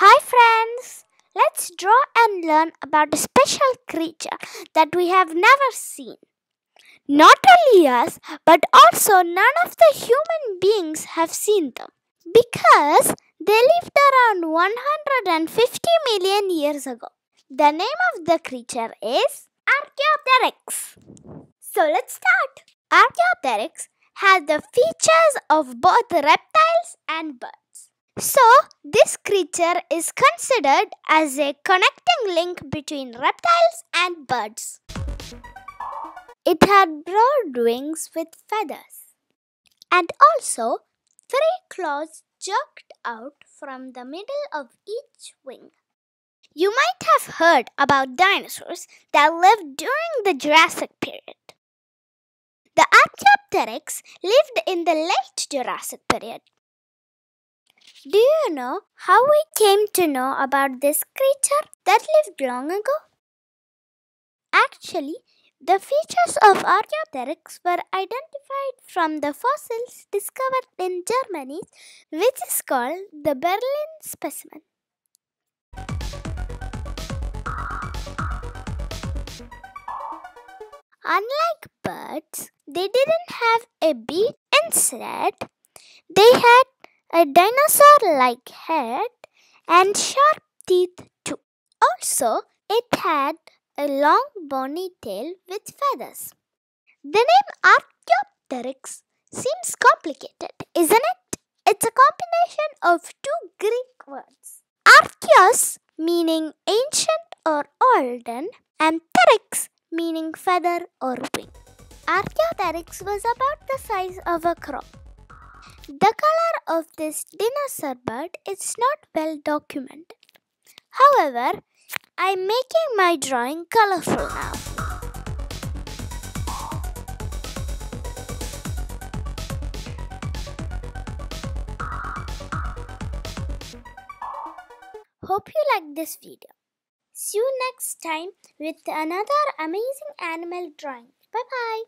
Hi friends, let's draw and learn about a special creature that we have never seen. Not only us, but also none of the human beings have seen them, because they lived around 150 million years ago. The name of the creature is Archaeopteryx. So let's start. Archaeopteryx had the features of both reptiles and birds. So this creature is considered as a connecting link between reptiles and birds. It had broad wings with feathers and also three claws jerked out from the middle of each wing. You might have heard about dinosaurs that lived during the Jurassic period. The Archaeopteryx lived in the late Jurassic period. Do you know how we came to know about this creature that lived long ago? Actually, the features of Archaeopteryx were identified from the fossils discovered in Germany, which is called the Berlin specimen. Unlike birds, they didn't have a beak. Instead, they had a dinosaur-like head and sharp teeth too. Also, it had a long bony tail with feathers. The name Archaeopteryx seems complicated, isn't it? It's a combination of two Greek words. Archaeos, meaning ancient or olden, and pteryx, meaning feather or wing. Archaeopteryx was about the size of a crow. The color of this dinosaur bird is not well documented. However, I'm making my drawing colorful now. Hope you like this video. See you next time with another amazing animal drawing. Bye-bye.